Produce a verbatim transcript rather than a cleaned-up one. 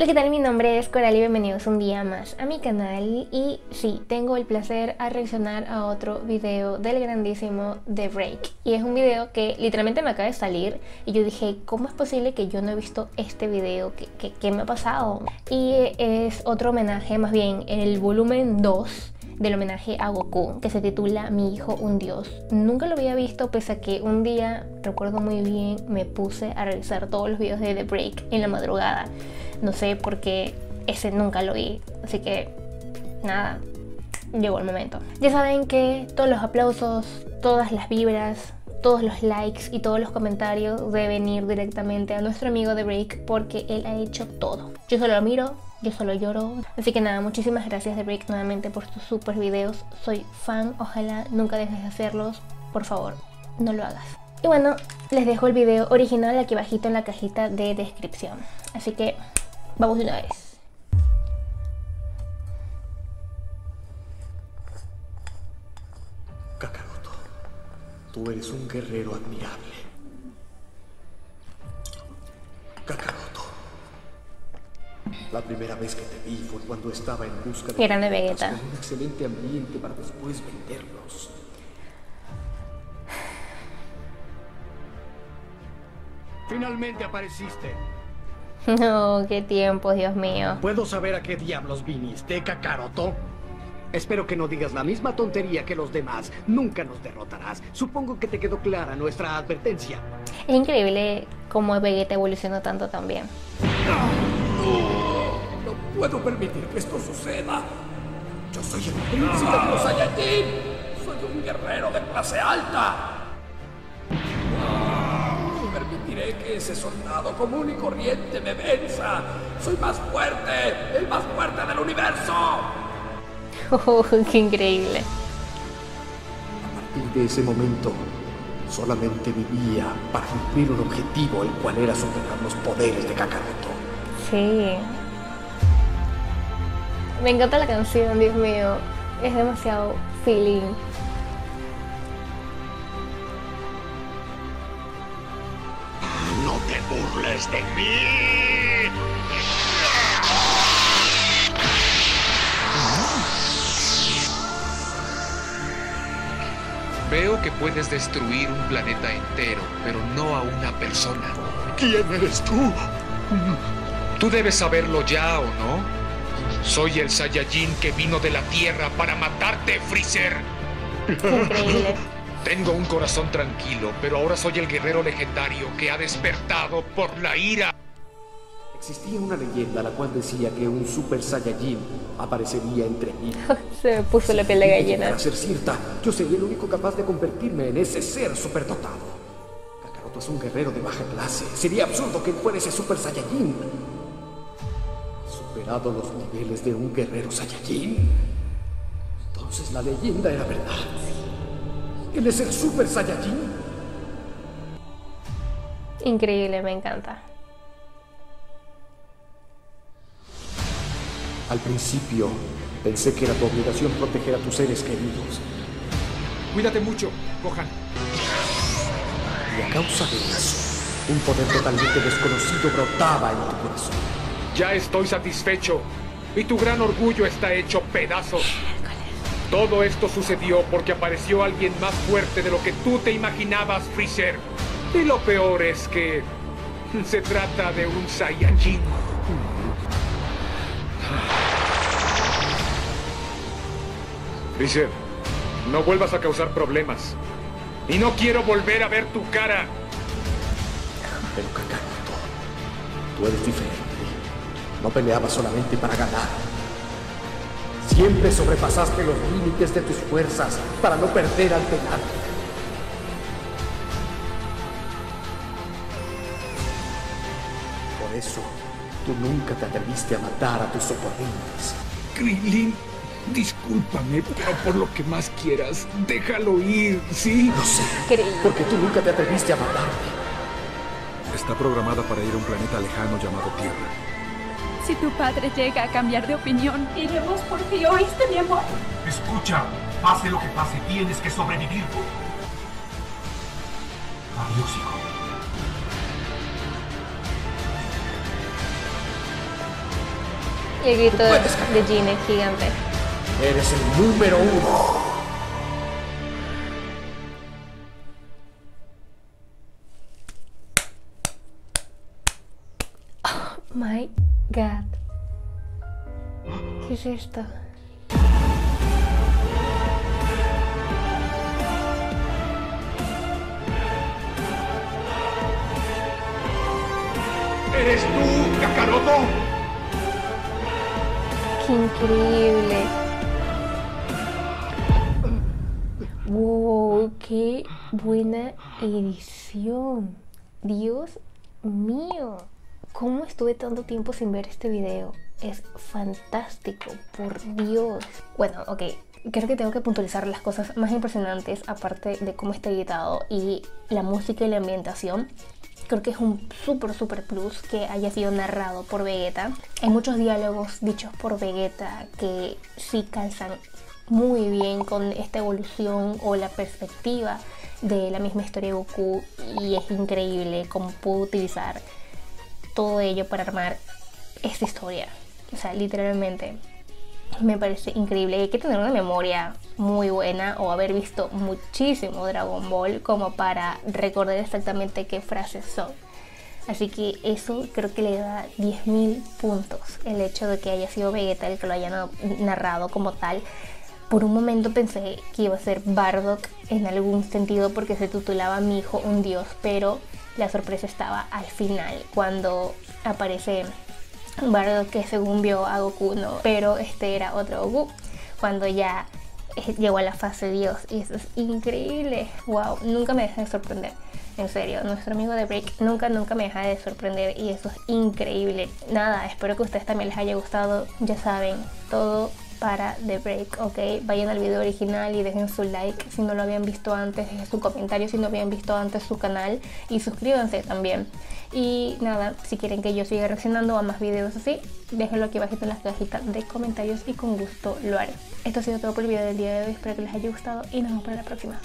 Hola, ¿qué tal? Mi nombre es Coral y bienvenidos un día más a mi canal. Y sí, tengo el placer a reaccionar a otro video del grandísimo The Break. Y es un video que literalmente me acaba de salir y yo dije, ¿cómo es posible que yo no he visto este video? ¿Qué, qué, qué me ha pasado? Y es otro homenaje, más bien el volumen dos del homenaje a Goku, que se titula Mi hijo un dios. Nunca lo había visto, pese a que un día, recuerdo muy bien, me puse a revisar todos los videos de The Break en la madrugada. No sé por qué ese nunca lo vi, así que nada, llegó el momento. Ya saben que todos los aplausos, todas las vibras, todos los likes y todos los comentarios deben ir directamente a nuestro amigo The Break, porque él ha hecho todo. Yo solo lo miro, yo solo lloro. Así que nada, muchísimas gracias The Break nuevamente por tus super videos. Soy fan, ojalá nunca dejes de hacerlos. Por favor, no lo hagas. Y bueno, les dejo el video original aquí bajito en la cajita de descripción. Así que vamos de una vez. Kakaroto, tú eres un guerrero admirable. Kakaroto, la primera vez que te vi fue cuando estaba en busca de Grande Vegeta, con un excelente ambiente para después venderlos. Finalmente apareciste. No, qué tiempo, Dios mío. ¿Puedo saber a qué diablos viniste, Kakaroto? Espero que no digas la misma tontería que los demás. Nunca nos derrotarás. Supongo que te quedó clara nuestra advertencia. Es increíble cómo Vegeta evolucionó tanto también. No, no puedo permitir que esto suceda. Yo soy el príncipe de los Saiyajin. Soy un guerrero de clase alta. Permitiré que ese soldado común y corriente me venza. Soy más fuerte, el más fuerte del universo. Oh, qué increíble. A partir de ese momento, solamente vivía para cumplir un objetivo, el cual era superar los poderes de Kakaroto. Sí. Me encanta la canción, Dios mío. Es demasiado feeling. ¡Te burles de mí! Veo que puedes destruir un planeta entero, pero no a una persona. ¿Quién eres tú? Tú debes saberlo ya, ¿o no? Soy el Saiyajin que vino de la Tierra para matarte, Freezer. Increíble. Tengo un corazón tranquilo, pero ahora soy el guerrero legendario que ha despertado por la ira. Existía una leyenda la cual decía que un Super Saiyajin aparecería entre mí. Se me puso la piel de gallina. Para ser cierta, yo sería el único capaz de convertirme en ese ser superdotado. Kakaroto es un guerrero de baja clase. Sería absurdo que él fuera ese Super Saiyajin. ¿Has superado los niveles de un guerrero Saiyajin? Entonces la leyenda era verdad. Él es el Super Saiyajin. Increíble, me encanta. Al principio pensé que era tu obligación proteger a tus seres queridos. Cuídate mucho, Gohan. Y a causa de eso, un poder totalmente desconocido brotaba en tu corazón. Ya estoy satisfecho y tu gran orgullo está hecho pedazos. Todo esto sucedió porque apareció alguien más fuerte de lo que tú te imaginabas, Freezer. Y lo peor es que se trata de un Saiyajin. Freezer, no vuelvas a causar problemas. Y no quiero volver a ver tu cara. Pero Kakaroto, tú eres diferente. No peleabas solamente para ganar. Siempre sobrepasaste los límites de tus fuerzas para no perder ante nadie. Por eso, tú nunca te atreviste a matar a tus oponentes. Krillin, discúlpame, pero por lo que más quieras, déjalo ir, ¿sí? Lo sé, porque tú nunca te atreviste a matarme. Está programada para ir a un planeta lejano llamado Tierra. Si tu padre llega a cambiar de opinión, iremos por ti, ¿oíste, mi amor? Escucha, pase lo que pase, tienes que sobrevivir. Adiós, hijo. Y el grito de, de Jin es gigante. Eres el número uno. Oh my God. ¿Qué es esto? ¿Eres tú, Kakaroto? ¡Qué increíble! ¡Wow! ¡Qué buena edición! ¡Dios mío! ¿Cómo estuve tanto tiempo sin ver este video? Es fantástico, por Dios. Bueno, ok, creo que tengo que puntualizar las cosas más impresionantes, aparte de cómo está editado y la música y la ambientación. Creo que es un súper súper plus que haya sido narrado por Vegeta. Hay muchos diálogos dichos por Vegeta que sí calzan muy bien con esta evolución o la perspectiva de la misma historia de Goku, y es increíble cómo pudo utilizar todo ello para armar esta historia. O sea, literalmente me parece increíble. Hay que tener una memoria muy buena o haber visto muchísimo Dragon Ball como para recordar exactamente qué frases son. Así que eso creo que le da diez mil puntos. El hecho de que haya sido Vegeta el que lo haya narrado como tal. Por un momento pensé que iba a ser Bardock en algún sentido porque se titulaba Mi hijo un dios, pero la sorpresa estaba al final cuando aparece Bardock, que según vio a Goku, no, pero este era otro Goku cuando ya llegó a la fase Dios, y eso es increíble. Wow, nunca me deja de sorprender, en serio, nuestro amigo The Break nunca nunca me deja de sorprender, y eso es increíble. Nada, espero que a ustedes también les haya gustado. Ya saben, todo para The Break, ok. Vayan al video original y dejen su like si no lo habían visto antes, dejen su comentario si no habían visto antes su canal, y suscríbanse también. Y nada, si quieren que yo siga reaccionando a más videos así, déjenlo aquí abajito en las cajitas de comentarios y con gusto lo haré. Esto ha sido todo por el video del día de hoy, espero que les haya gustado y nos vemos para la próxima.